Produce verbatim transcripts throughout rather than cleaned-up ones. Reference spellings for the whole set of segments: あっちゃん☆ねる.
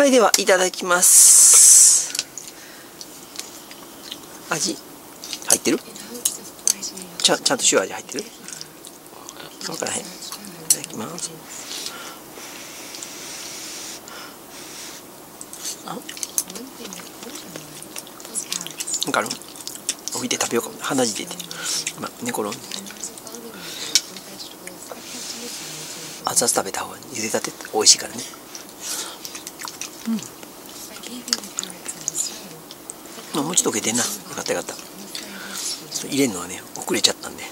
はい、ではいただきます。味入ってる？ちゃ、ちゃんと塩味入ってる？分からへん。いただきます。あ、なんかある？置いて食べようか。鼻血出て今寝転んで熱々食べた方が茹でたてって美味しいからね。うん、もうちょっと溶けてんな。よかったよかった。入れるのはね遅れちゃったんで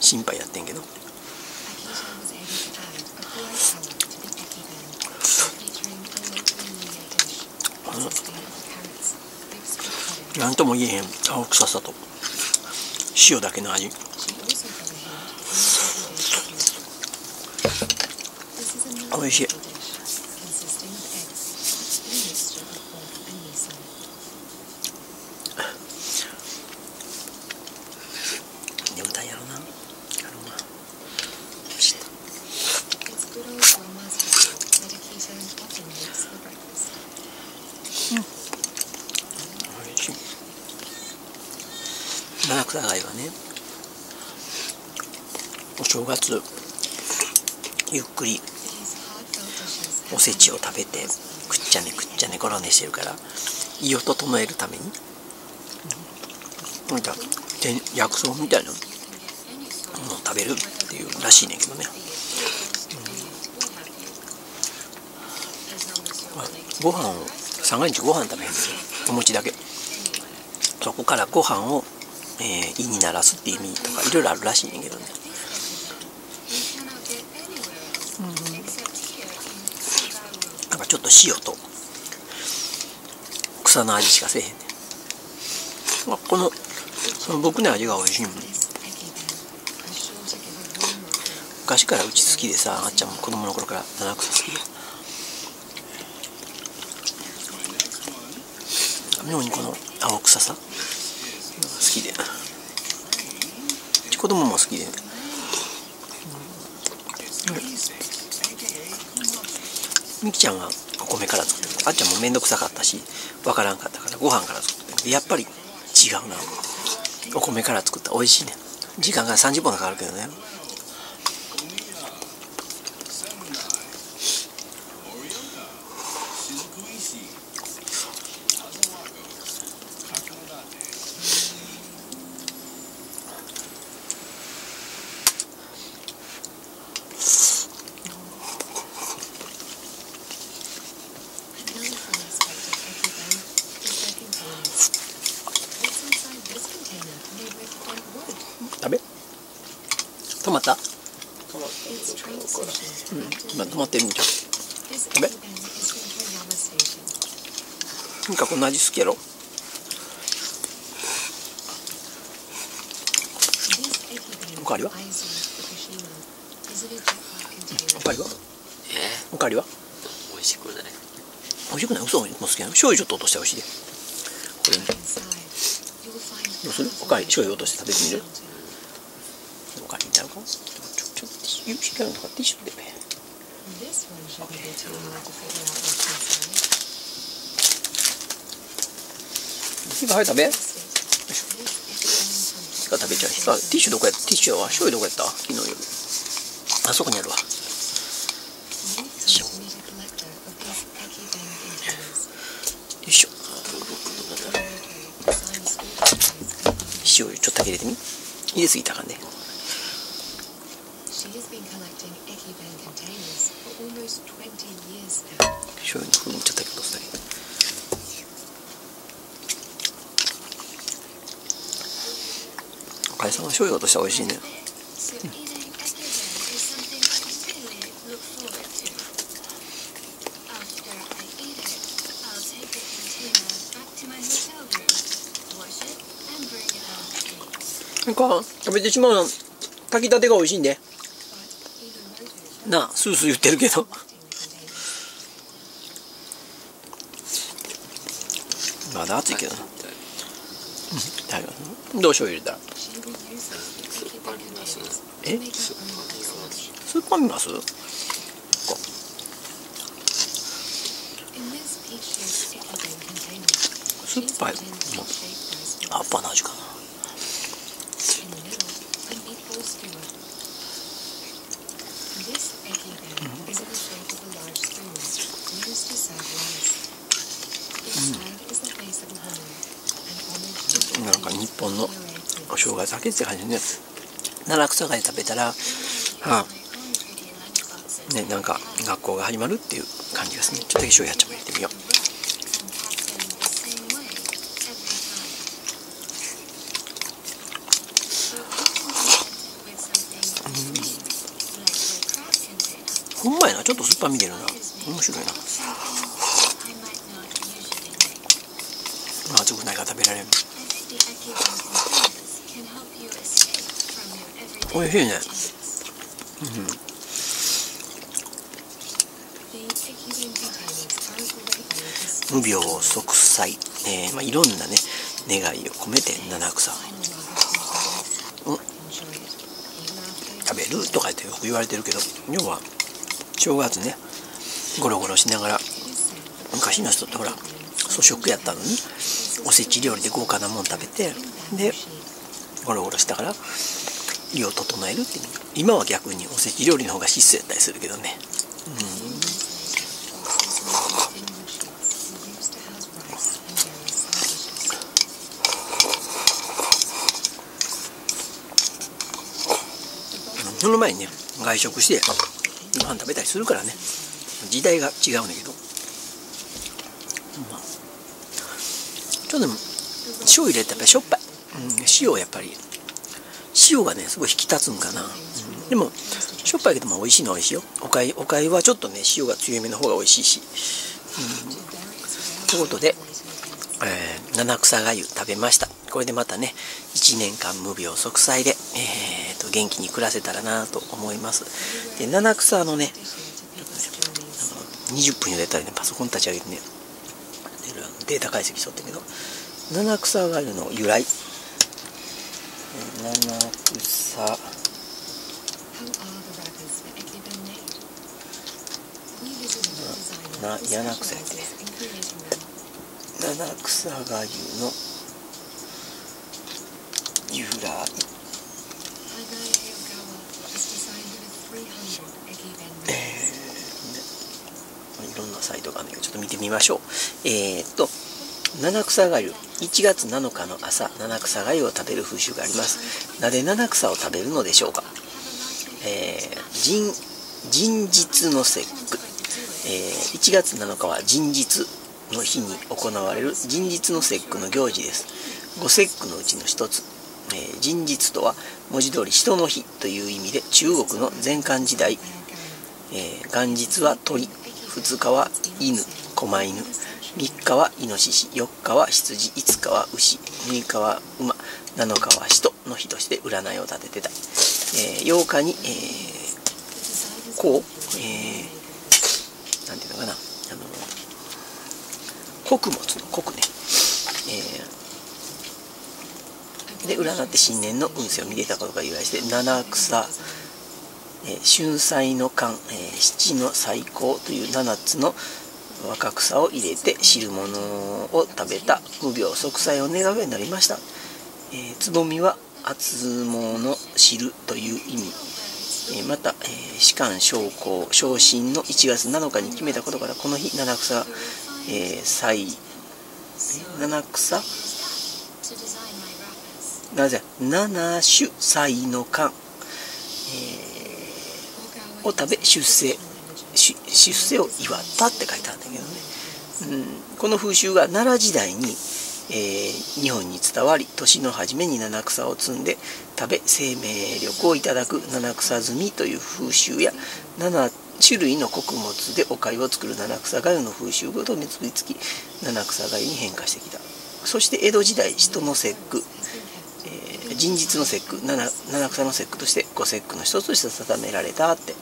心配やってんけど、なんとも言えへん青臭さと塩だけの味。おいしい。眠たいやろな。やろうな。よし。おいしい。七草貝はね、お正月ゆっくりおせちを食べてくっちゃねくっちゃねごろ寝してるから胃を整えるためになんか薬草みたいなのを食べるっていうらしいねんけどね、うん、ご飯を三が日ご飯食べるんですよ。お餅だけ。そこからご飯を、えー、胃にならすっていう意味とかいろいろあるらしいねんけどね。ちょっと塩と草の味しかせえへんねん。あ、このその僕の味が美味しいもん。昔からうち好きでさ、あっちゃんも子供の頃から七草好きで、妙にこの青臭さ好きで、子供も好きで、ね、みきちゃんはお米から作ってる。あっちゃんも面倒くさかったしわからんかったからご飯から作ってる。やっぱり違うな。お米から作った美味しいね。時間がさんじゅっぷんかかるけどね。止まった？うん、今止まってるんじゃん。あれ？なんかこんな味好きやろ？おかわりは？おかわりは？え？おかわりは？美味しくない。美味しくない？嘘も好きなの？醤油ちょっと落としてほしいで。これね。どうする？おかわり醤油落として食べてみる？You can put this on the pan. This one should be too hard to figure out what's inside. 今早く食べ。よいしょ。今食べちゃう。あ、ティッシュどこやった？ティッシュは醤油どこやった？昨日より。あそこにあるわ。よいしょ。塩ちょっとだけ入れてみ。入れすぎたからね。醤油の風味ちょっとだけ落とすだけ。おかえさんは醤油落としたら美味しいね。うん、なんか食べてしまうの炊きたてが美味しいんで。なあ、スースー言ってるけどまだ熱いけどな。うん、どう醤油入れたらえスーパー見ます。酸っぱいも葉っぱの味かな。うん、なんか日本のお生姜だけって感じね。七草が食べたら、はあね、なんか学校が始まるっていう感じですね。ちょっと塩やっちゃも入れてみよう。うまいな、ちょっと酸っぱみ出るな、面白いな。まあ熱くないから食べられる。おいしいね。うん、無病息災、えーまあ、いろんなね願いを込めて七草、うん、食べるとかってよく言われてるけど、要は正月ね、ゴロゴロしながら、昔の人ってほら粗食やったのにおせち料理で豪華なもん食べて、でゴロゴロしたから胃を整えるっていう。今は逆におせち料理の方が質素やったりするけどね。うん、その前にね外食してご飯食べたりするからね、時代が違うんだけど、まあ、ちょっとでも塩入れてやっぱりしょっぱい、うん、塩やっぱり塩がねすごい引き立つんかな、うん、でもしょっぱいけどまあ美味しいのは美味しいよ。おかゆおかゆはちょっとね塩が強めの方が美味しいし、うん、ということで、えー、七草がゆ食べました。これでまたねいちねんかん無病息災で、えー、と元気に暮らせたらなと思います。で七草のねにじゅっぷん茹でたりね、パソコン立ち上げてねデータ解析しとったけど、七草がゆの由来、七草な七草やって七草がゆの由来、えー、いろんなサイトがあるんだけどちょっと見てみましょう。えー、っと七草がゆ、いちがつなのかの朝、七草がゆを食べる風習があります。なぜ七草を食べるのでしょうか。えー、人日の節句、えー、いちがつなのかは人日の日に行われる人日の節句の行事です。五節句のうちの一つ、えー、人日とは文字通り人の日という意味で、中国の前漢時代、えー、元日は鳥、ふつかは犬、狛犬、みっかはイノシシ、よっかは羊、いつかは牛、むいかは馬、なのかは人の日として占いを立ててた。えー、ようかに、えー、こう、えー、なんていうのかな、あの穀物の穀ね、えーで占って新年の運勢を見れたことが由来して、七草、えー、春菜の間、えー、七の最高というななつの若草を入れて汁物を食べた、無病息災を願うようになりました。えー、つぼみは厚物の汁という意味、えー、また、えー、士官将校昇進のいちがつなのかに決めたことから、この日七草、えー、祭七草なぜ七種菜の間、えー、を食べ出世出世を祝ったって書いてあるんだけどね、うん、この風習が奈良時代に、えー、日本に伝わり、年の初めに七草を摘んで食べ生命力をいただく七草摘みという風習や、ななしゅるいの穀物でお粥を作る七草がゆの風習ごと結びつき、七草がゆに変化してきた。そして江戸時代、人の節句、人日の節句、七草の節句として五節句の一つとして定められたって。だ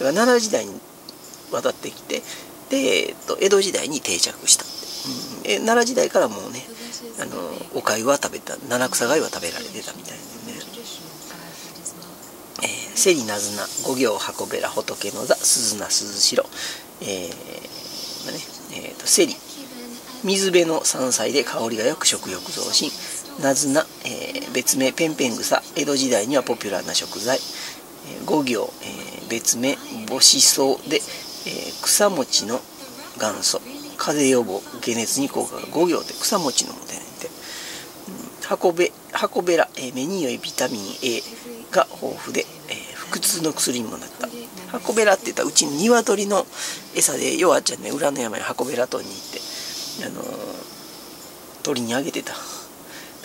から奈良時代に渡ってきて、で、えっと、江戸時代に定着したって、うん、え奈良時代からもうね、あのお粥は食べた、七草粥は食べられてたみたいなね。えー、セリナズナ、五行箱べら、仏の座、鈴名鈴代、えーまあねえー、セリ、水辺の山菜で香りがよく食欲増進。ナズナ、えー、別名ペンペン草、江戸時代にはポピュラーな食材。五行、えー、別名母子草で、えー、草餅の元祖。風邪予防、解熱に効果が五行で草餅のもてねて。箱べ、箱べら、えー、目に良いビタミン A が豊富で、えー、腹痛の薬にもなった。箱べらって言ったらうちの鶏の餌で、ようあっちゃんね、裏の山に箱べらとに行って、あのー、鳥にあげてた。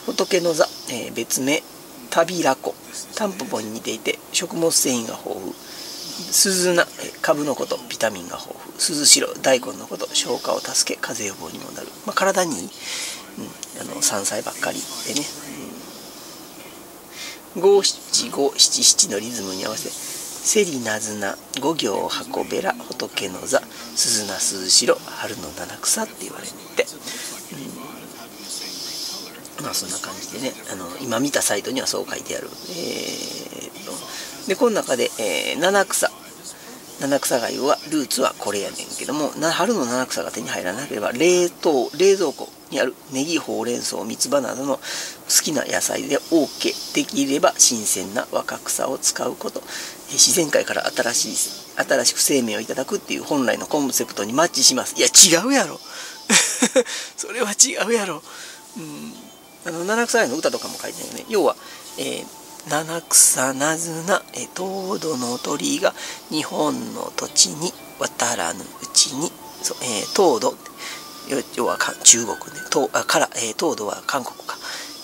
仏の座、えー、別名タビラコ、タンポポに似ていて食物繊維が豊富。鈴菜、株のことビタミンが豊富。鈴代、大根のこと消化を助け風邪予防にもなる。まあ、体にいい、うん、あの山菜ばっかりでね、うん、五七五七七のリズムに合わせセリナズナ五行箱べら仏の座鈴菜鈴代春の七草って言われて、うんまあそんな感じでね、あの今見たサイトにはそう書いてある。えー、とでこの中で、えー、七草七草がゆはルーツはこれやねんけども、な春の七草が手に入らなければ冷凍冷蔵庫にあるネギほうれん草三つ葉などの好きな野菜で OK、 できれば新鮮な若草を使うこと、自然界から新しい新しく生命をいただくっていう本来のコンセプトにマッチします。いや違うやろそれは違うやろ。うんあの七草の歌とかも書いてあるよね。要は、えー、七草なずな、えー、糖度の鳥が日本の土地に渡らぬうちに、そう、えー、糖度要は中国ね、糖あから、えー、糖度は韓国か、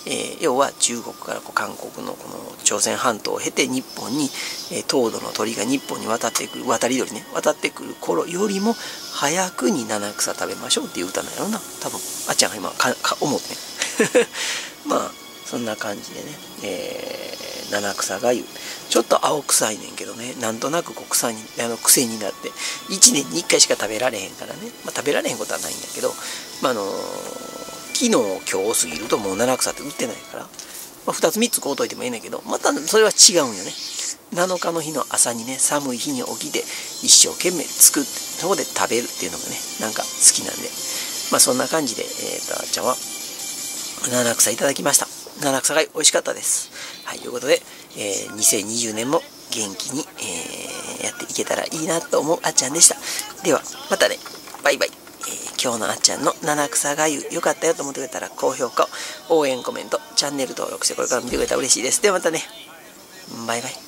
えー、要は中国からこう韓国のこの朝鮮半島を経て日本に、えー、糖度の鳥が日本に渡ってくる、渡り鳥ね、渡ってくる頃よりも早くに七草食べましょうっていう歌なんやろな、多分あっちゃんが今かか思ってねまあそんな感じでね、えー、七草がゆちょっと青臭いねんけどね、なんとなくこう臭いあの癖になっていちねんにいっかいしか食べられへんからね、まあ、食べられへんことはないんだけど、まああのー、昨日今日過ぎるともう七草って売ってないから、まあ、ふたつみっつ買うといてもいいねんだけど、またそれは違うんよね。なのかの日の朝にね、寒い日に起きて一生懸命作ってそこで食べるっていうのがねなんか好きなんで、まあそんな感じで、えーと、あっちゃんは七草いただきました。七草が美味しかったです。はい、ということで、えー、にせんにじゅうねんも元気に、えー、やっていけたらいいなと思うあっちゃんでした。ではまたね、バイバイ。えー、今日のあっちゃんの七草がゆ良かったよと思ってくれたら高評価、応援コメント、チャンネル登録してこれから見てくれたら嬉しいです。ではまたね、バイバイ。